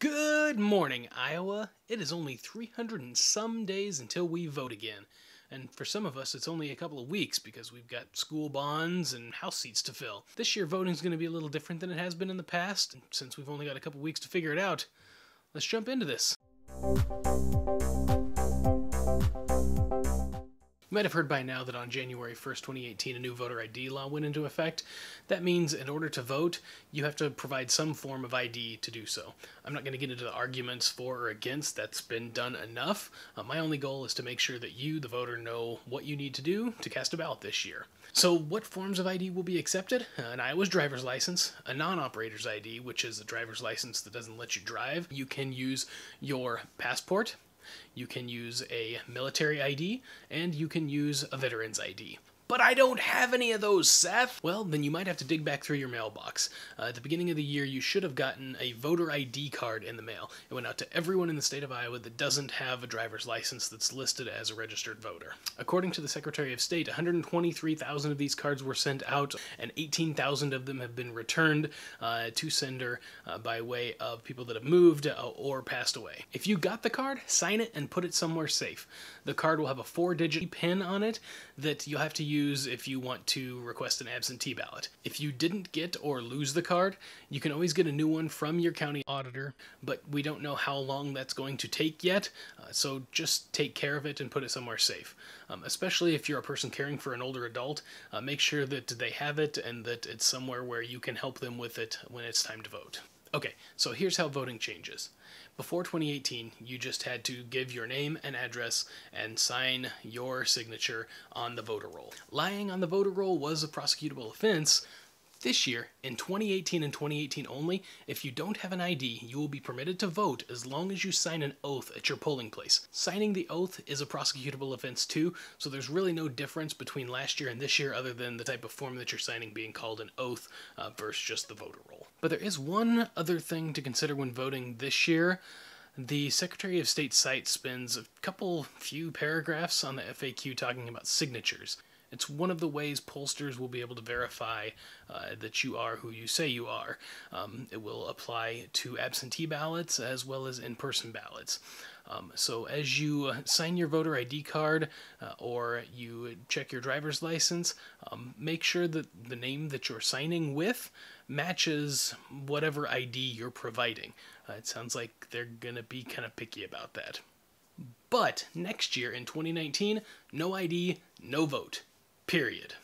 Good morning, Iowa. It is only 300 and some days until we vote again. And for some of us, it's only a couple of weeks because we've got school bonds and house seats to fill. This year, voting's going to be a little different than it has been in the past, and since we've only got a couple weeks to figure it out, let's jump into this. You might have heard by now that on January 1st, 2018, a new voter ID law went into effect. That means in order to vote, you have to provide some form of ID to do so. I'm not going to get into the arguments for or against. That's been done enough. My only goal is to make sure that you, the voter, know what you need to do to cast a ballot this year. So what forms of ID will be accepted? An Iowa's driver's license, a non-operator's ID, which is a driver's license that doesn't let you drive. You can use your passport. You can use a military ID, and you can use a veteran's ID. But I don't have any of those, Seth! Well, then you might have to dig back through your mailbox. At the beginning of the year, you should have gotten a voter ID card in the mail. It went out to everyone in the state of Iowa that doesn't have a driver's license that's listed as a registered voter. According to the Secretary of State, 123,000 of these cards were sent out, and 18,000 of them have been returned to sender by way of people that have moved or passed away. If you got the card, sign it and put it somewhere safe. The card will have a 4-digit PIN on it that you'll have to use if you want to request an absentee ballot. If you didn't get or lose the card, you can always get a new one from your county auditor, but we don't know how long that's going to take yet, so just take care of it and put it somewhere safe. Especially if you're a person caring for an older adult, make sure that they have it and that it's somewhere where you can help them with it when it's time to vote. Okay, so here's how voting changes. Before 2018, you just had to give your name and address and sign your signature on the voter roll. Lying on the voter roll was a prosecutable offense. This year, in 2018 and 2018 only, if you don't have an ID, you will be permitted to vote as long as you sign an oath at your polling place. Signing the oath is a prosecutable offense too, so there's really no difference between last year and this year other than the type of form that you're signing being called an oath versus just the voter roll. But there is one other thing to consider when voting this year. The Secretary of State site spends a few paragraphs on the FAQ talking about signatures. It's one of the ways pollsters will be able to verify that you are who you say you are. It will apply to absentee ballots as well as in-person ballots. So as you sign your voter ID card or you check your driver's license, make sure that the name that you're signing with matches whatever ID you're providing. It sounds like they're going to be kind of picky about that. But next year, in 2019, no ID, no vote. Period.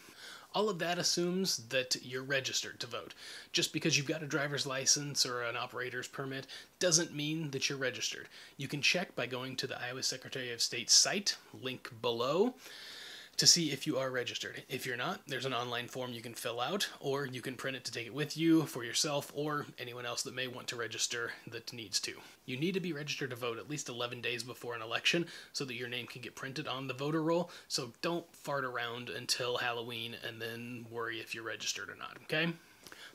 All of that assumes that you're registered to vote. Just because you've got a driver's license or an operator's permit doesn't mean that you're registered. You can check by going to the Iowa Secretary of State site, link below, to see if you are registered. If you're not, there's an online form you can fill out, or you can print it to take it with you for yourself or anyone else that may want to register that needs to. You need to be registered to vote at least 11 days before an election so that your name can get printed on the voter roll, so don't fart around until Halloween and then worry if you're registered or not, okay?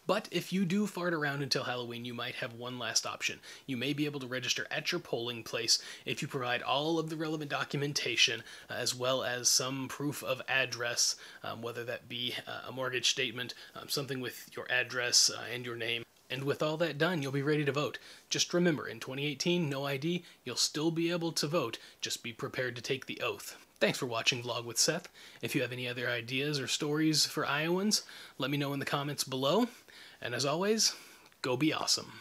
But if you do fart around until Halloween, you might have one last option. You may be able to register at your polling place if you provide all of the relevant documentation, as well as some proof of address, whether that be a mortgage statement, something with your address and your name. And with all that done, you'll be ready to vote. Just remember, in 2018, no ID, you'll still be able to vote. Just be prepared to take the oath. Thanks for watching Vlog with Seth. If you have any other ideas or stories for Iowans, let me know in the comments below. And as always, go be awesome.